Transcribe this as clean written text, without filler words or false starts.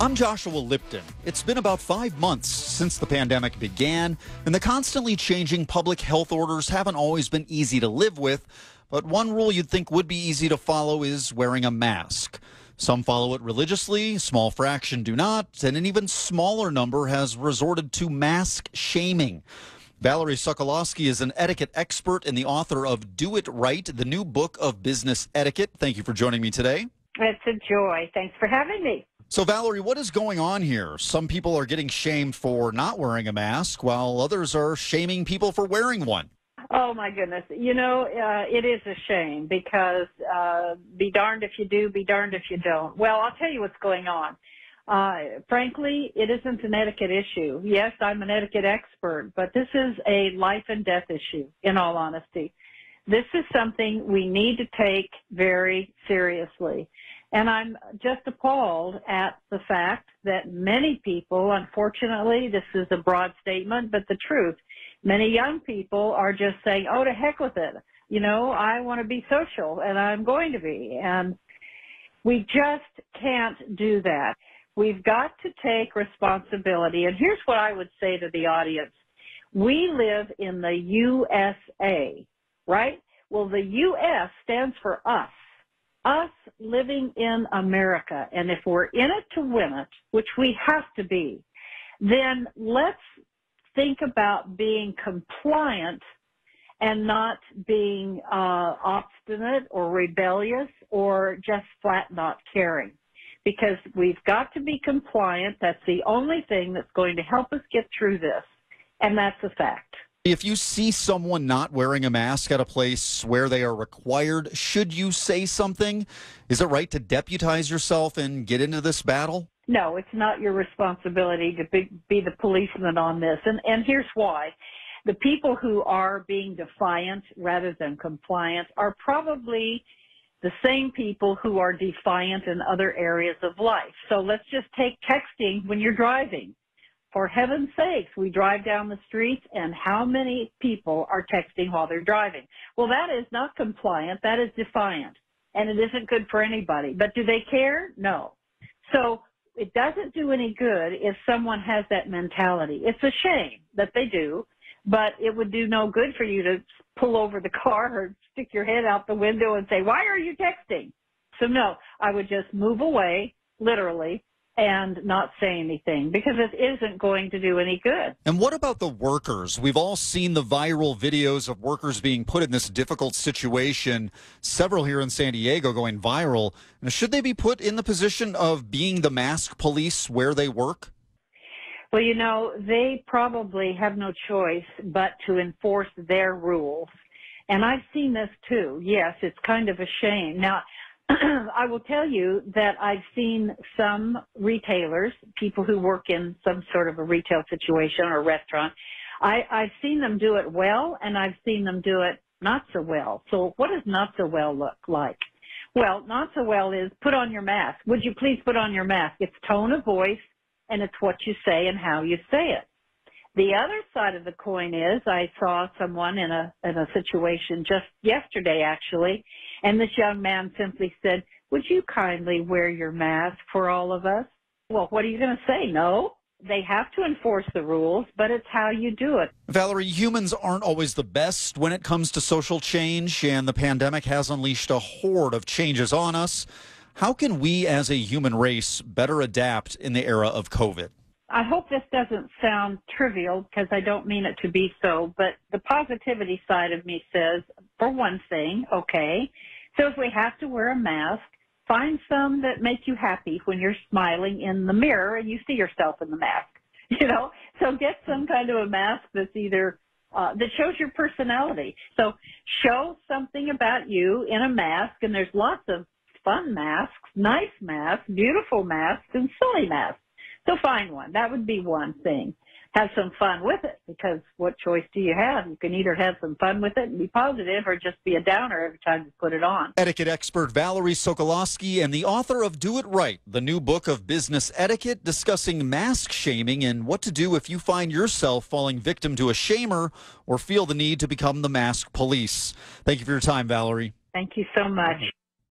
I'm Joshua Lipton. It's been about 5 months since the pandemic began, and the constantly changing public health orders haven't always been easy to live with, but one rule you'd think would be easy to follow is wearing a mask. Some follow it religiously, small fraction do not, and an even smaller number has resorted to mask shaming. Valerie Sokolosky is an etiquette expert and the author of Do It Right, the new book of business etiquette. Thank you for joining me today. It's a joy. Thanks for having me. So, Valerie, what is going on here? Some people are getting shamed for not wearing a mask, while others are shaming people for wearing one. Oh, my goodness. You know, it is a shame because be darned if you do, be darned if you don't. Well, I'll tell you what's going on. Frankly, it isn't an etiquette issue. Yes, I'm an etiquette expert, but this is a life and death issue, in all honesty. This is something we need to take very seriously. And I'm just appalled at the fact that many people, unfortunately, this is a broad statement, but the truth, many young people are just saying, oh, to heck with it. You know, I want to be social, and I'm going to be. And we just can't do that. We've got to take responsibility. And here's what I would say to the audience. We live in the USA, right? Well, the U.S. stands for us. Us living in America, and if we're in it to win it, which we have to be, then let's think about being compliant and not being obstinate or rebellious or just flat not caring, because we've got to be compliant. That's the only thing that's going to help us get through this, and that's a fact. If you see someone not wearing a mask at a place where they are required, should you say something? Is it right to deputize yourself and get into this battle? No, it's not your responsibility to be the policeman on this. And here's why. The people who are being defiant rather than compliant are probably the same people who are defiant in other areas of life. So let's just take texting when you're driving. For heaven's sakes, we drive down the streets, and how many people are texting while they're driving? Well, that is not compliant. That is defiant, and it isn't good for anybody. But do they care? No. So it doesn't do any good if someone has that mentality. It's a shame that they do, but it would do no good for you to pull over the car or stick your head out the window and say, why are you texting? So, no, I would just move away, literally, and not say anything, because it isn't going to do any good. And what about the workers? We've all seen the viral videos of workers being put in this difficult situation, several here in San Diego going viral. Now, should they be put in the position of being the mask police where they work? Well, you know, they probably have no choice but to enforce their rules. And I've seen this too. Yes, it's kind of a shame. Now, I will tell you that I've seen some retailers, people who work in some sort of a retail situation or restaurant, I've seen them do it well, and I've seen them do it not so well. So what does not so well look like? Well, not so well is put on your mask. Would you please put on your mask? It's tone of voice, and it's what you say and how you say it. The other side of the coin is I saw someone in a situation just yesterday, actually, and this young man simply said, would you kindly wear your mask for all of us? Well, what are you going to say? No. They have to enforce the rules, but it's how you do it. Valerie, humans aren't always the best when it comes to social change, and the pandemic has unleashed a horde of changes on us. How can we as a human race better adapt in the era of COVID? I hope this doesn't sound trivial, because I don't mean it to be so, but the positivity side of me says, for one thing, okay, so if we have to wear a mask, find some that make you happy when you're smiling in the mirror and you see yourself in the mask, you know? So get some kind of a mask that's either, that shows your personality. So show something about you in a mask, and there's lots of fun masks, nice masks, beautiful masks, and silly masks. So find one. That would be one thing. Have some fun with it, because what choice do you have? You can either have some fun with it and be positive, or just be a downer every time you put it on. Etiquette expert Valerie Sokolosky and the author of Do It Right, the new book of business etiquette, discussing mask shaming and what to do if you find yourself falling victim to a shamer or feel the need to become the mask police. Thank you for your time, Valerie. Thank you so much.